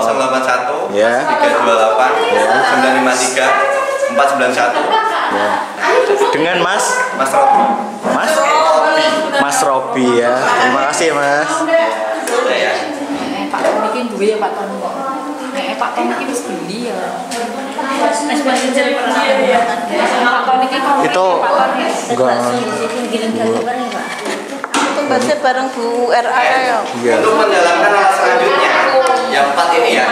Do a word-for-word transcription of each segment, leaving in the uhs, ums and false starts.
nol delapan satu, yeah. tiga dua delapan, yeah. sembilan lima tiga, empat sembilan satu. Yeah. Dengan Mas Mas Robi. Mas Robi. Mas Robi ya. Terima kasih Mas. Ya. Pak Tony iki duwe ya Pak Tony kok. Nek Pak Tony iki wis beli ya. Wis pancen jare pernah ya. Pak Tony iki kok itu Pak. Bareng Bu R A ya. Untuk menjalankan hal selanjutnya. Yang empat ini ya,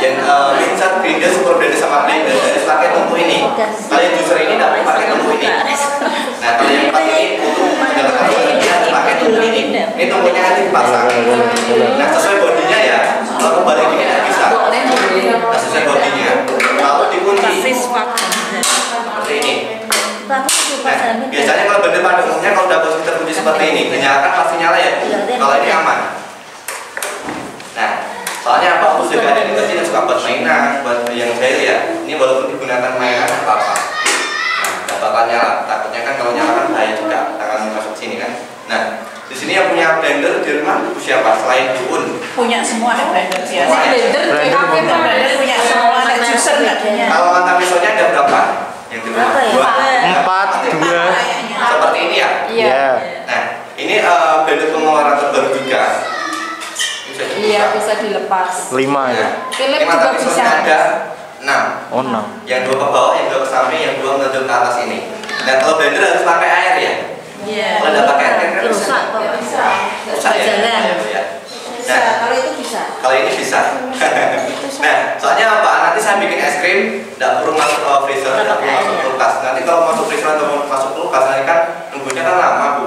yang insert, grinder, super grinder sama blender dari pakai tungku ini. Kalian user ini dapat pakai tungku ini. Nah kalau yang empat ini untuk menjalankan selanjutnya pakai tungku ini. Ini tungkunya nanti dipasang. Nah sesuai bodinya ya, kalau balik ini nggak bisa. Nah sesuai bodinya, kalau dikunci seperti ini. Nah biasanya kalau blender pada umumnya kalau udah posisi terkunci seperti ini, menyalakan pasti nyala ya. Kalau ini aman. Nah. Soalnya apa, aku juga ada di kecil yang suka buat mainan, buat yang jahil ya. Ini walaupun digunakan mainan apa-apa, nah, gak bakal nyala. Takutnya kan kalau nyala kan bahaya juga, tangan masuk sini kan. Nah, di sini yang punya blender di rumah siapa? Selain Uun? Punya semua ada blender biasa. Semua ada blender, punya semua ada juicer gak? Kalau mantan pisaunya ada berapa? Yang di rumah? Dua? Empat? Dua? Seperti ini ya? Iya. Nah, ini uh, blender pengeluaran terbaru juga. Iya, bisa dilepas. Lima ya. Philip juga bisa. Ada enam. Oh enam. Yang dua ke bawah, yang dua ke samping, yang dua menonjol ke atas ini. Dan kalau blender harus pakai air ya. Iya. Kalau tidak pakai air kan rusak. Bisa. Rusak jalan. Nah, kalau itu bisa. Kalau ini bisa. Nah, soalnya apa? Nanti saya bikin es krim, tidak perlu masuk freezer, tidak perlu masuk kulkas. Nanti kalau masuk freezer atau masuk kulkas, nanti kan nunggunya kan lama bu.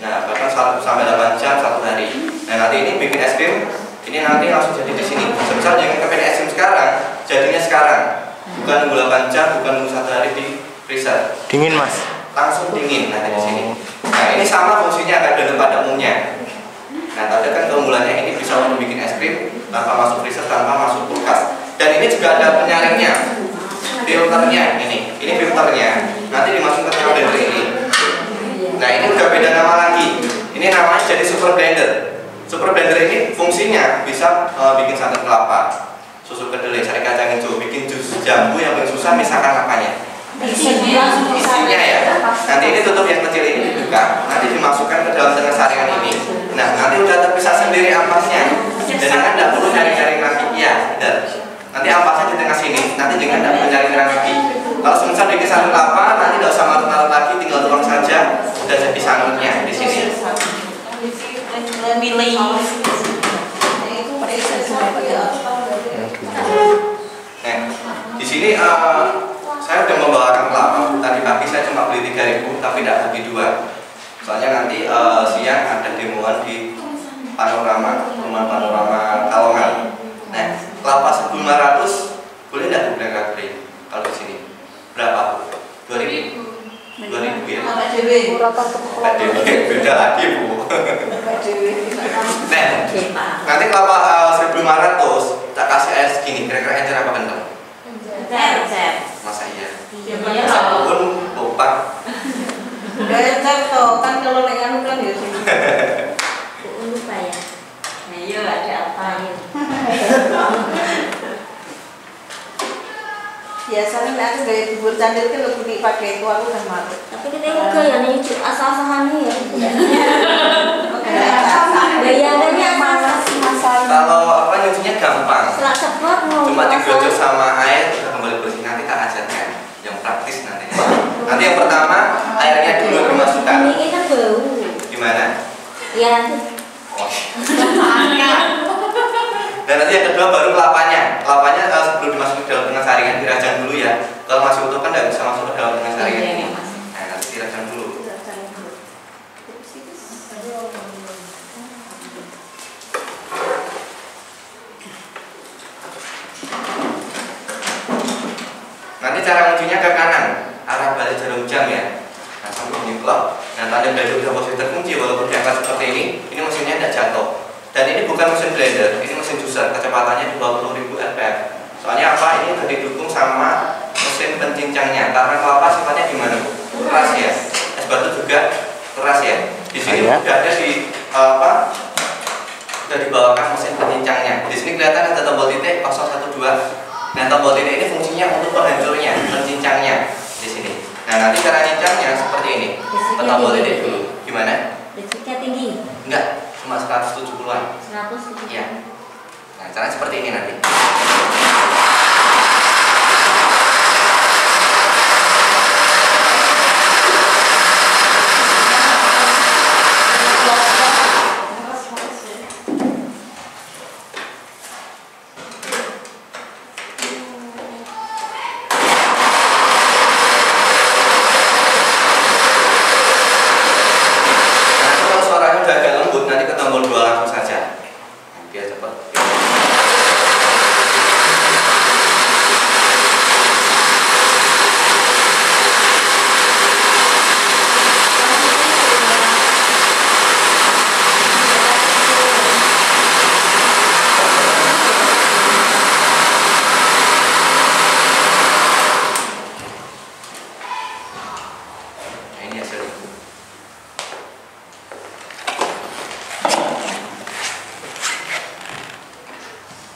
Nah, bahkan sampai delapan jam satu hari. Nah, nanti ini bikin es krim, ini nanti langsung jadi di sini. Misal jangan kepengen es krim sekarang, jadinya sekarang. Bukan nunggu delapan jam, bukan nunggu satu hari di freezer. Dingin mas? Langsung dingin nanti di sini. Nah, ini sama fungsinya akan blender pada umumnya. Nah, tadi kan keunggulannya ini bisa untuk bikin es krim tanpa masuk freezer, tanpa masuk kulkas. Dan ini juga ada penyaringnya, filternya ini. Ini filternya. Nanti dimasukin ke blender ini. Nah ini udah beda nama lagi. Ini namanya jadi super blender. Super blender ini fungsinya bisa uh, bikin santan kelapa, susu kedelai, sari kacang hijau, bikin jus jambu. Yang paling susah misalkan apanya? Isinya, isinya ya. Nanti ini tutup yang kecil ini dibuka. Nanti dimasukkan ke dalam tengah saringan ini. Nah nanti udah terpisah sendiri ampasnya. Jadi kan tidak perlu cari-cari lagi. Iya, benar. Nanti ampasnya di tengah sini. Nanti jangan tidak perlu cari-cari lagi. Kalau semisal bikin santan kelapa, nanti tidak usah marut-marut lagi. Tinggal tuang saja. Sudah jadi santannya di sini. Milih. Nah, di sini uh, saya sudah membawakan kelapa. Tadi pagi saya cuma beli tiga ribu, tapi tidak bagi dua. Soalnya nanti uh, siang ada demoan di Panorama, rumah Panorama Kalongan. Nah, kelapa seribu lima ratus boleh tidak bukan kagri? Kalau di sini berapa? dua ribu. dua ribu ya. Beda lagi bu. Nah, nanti kelapa seribu lima ratus tak kasih air segini, kira-kira encer apa kental? Encer. Masa iya? Pun bopak. Encer toh kan kalau lengan kan ya. Lupa ya. Ayo ada apa ya? Biasanya nanti dari bubur candil kan lebih dipakai itu aku udah malu. Tapi kita juga uh, yang ini asal-asalan ya. Bayarannya asal-asalan. Kalau apa nyucinya gampang. Selak cepat mau. Cuma digocok sama air udah kembali bersih, nanti tak ajarkan yang praktis nanti. Nanti yang pertama airnya dulu dimasukkan. Ini kita bau. Gimana? Ya. Oh. Dan nanti yang kedua baru kelapanya. Kelapanya uh, sebelum dimasukkan ke dalam tengah saringan dirajang dulu ya. Kalau masih utuh kan tidak bisa masuk ke dalam tengah saringan ini. Nah, nanti dirajang dulu. Nanti cara munculnya ke kanan, arah balik jarum jam ya. Nah, sampai nyengklok. Nah, tadi blender sudah posisi terkunci walaupun diangkat seperti ini, ini mesinnya tidak jatuh. Dan ini bukan mesin blender, ini mesin juicer, kecepatannya dua puluh ribu R P M. Soalnya apa? Ini sudah didukung sama mesin pencincannya. Karena kelapa sifatnya gimana? Keras ya. Es batu juga keras ya. Di sini sudah ada di apa? sudah dibawakan mesin penyincangnya. Di sini kelihatan ada tombol titik nol satu dua. Nah, tombol titik ini fungsinya untuk penghancurnya, penyincangnya di sini. Nah, nanti cara nyincangnya seperti ini. Tombol titik dulu. Gimana? Listriknya tinggi? Enggak, cuma seratus tujuh puluhan. seratus tujuh puluh. Iya. Nah, caranya seperti ini nanti.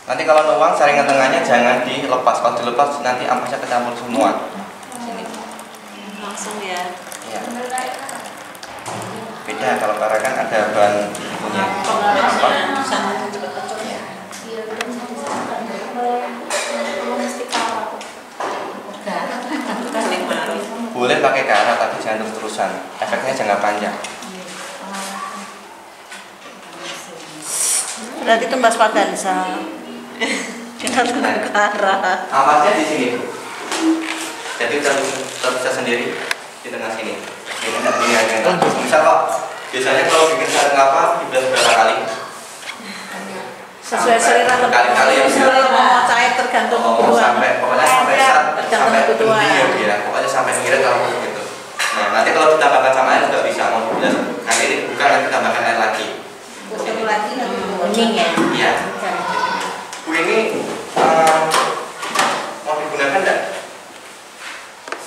Nanti kalau nuang saringan tengahnya jangan dilepas, kalau dilepas nanti ampasnya kecampur semua. Sini. Langsung ya. Iya. Beda kalau karena kan ada bahan punya. Boleh pakai karat tapi jangan terus-terusan. Efeknya jangka panjang. Berarti tumbas padansa. Kita tenang arah. Amatnya di sini. Jadi terpisah sendiri di tengah sini. Ini ada ini ada. Misal kok biasanya kalau bikin sarang apa dibelah berapa kali? Sesuai selera kali-kali yang selera mau cair tergantung ukuran. Sampai pokoknya sampai saat sampai ukuran ya. Pokoknya sampai kira kalau begitu. Nah, nanti kalau ditambahkan sama air enggak bisa mau bilas. Nanti dibuka nanti tambahkan air lagi. Satu lagi nanti kuning ya. Iya. Ini uh, mau digunakan enggak?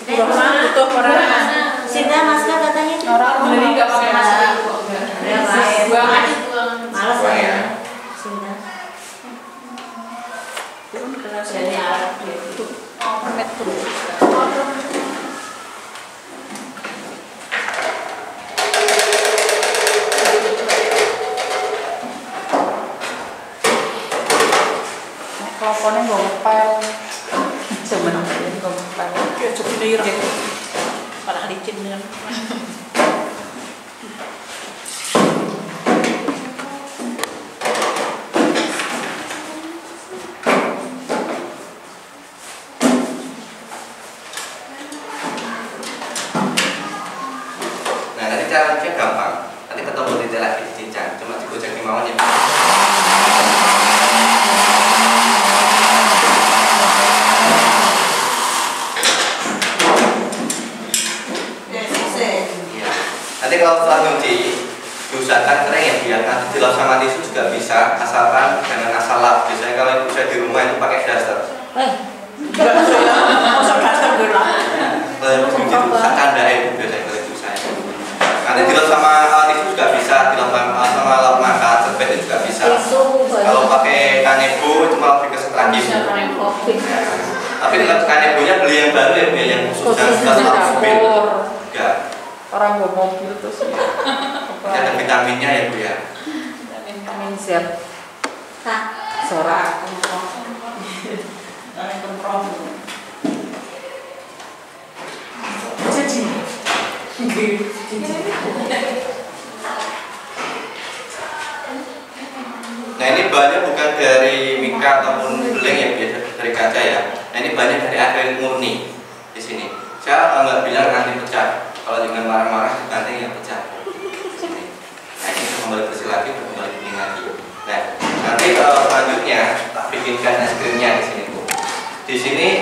Kurang butuh orang. Sinta masker katanya orang beli enggak pakai masker kok. Ya buang aja buang. Males ya. Sinta. Belum kelas dari alat itu. Oh, permet tuh. Teleponnya nggak ngepel, cuman ngepel, nggak ngepel. Kayak cukup liur ya, parah licin kan. Nah, nanti caranya gampang. Nanti ketemu titik lagi di cincang, cuma digocek di mawon ya. Nanti kalau setelah nyuci, diusahakan kering ya, biarkan dilap sama tisu juga bisa, asalkan jangan asal lap. Biasanya kalau ibu saya di rumah itu pakai daster. Eh, usah daster dulu lah. Kalau nyuci diusahakan dari ibu biasanya kalau ibu saya. Nanti dilap sama tisu juga bisa, dilap sama lap makan, serbet juga bisa. Kalau pakai kanebo cuma lebih kesetragis. Tapi dilap kanebonya beli yang baru ya, yang khusus dan lap serbet. Orang bawa mobil terus ya. Ada vitaminnya ya Bu ya. Vitamin Z. Hah? Sorak. Vitamin kemprom. Jadi. Nah ini bahannya bukan dari mika ataupun beling ya, biasa dari kaca ya. Nah ini bahannya dari akrilik murni di sini. Saya nggak bilang nanti pecah. Kalau dengan marah-marah nanti yang pecah. Nah ini kembali bersih lagi, kembali bening lagi. Nah nanti kalau selanjutnya tak bikinkan es krimnya di sini Bu. Di sini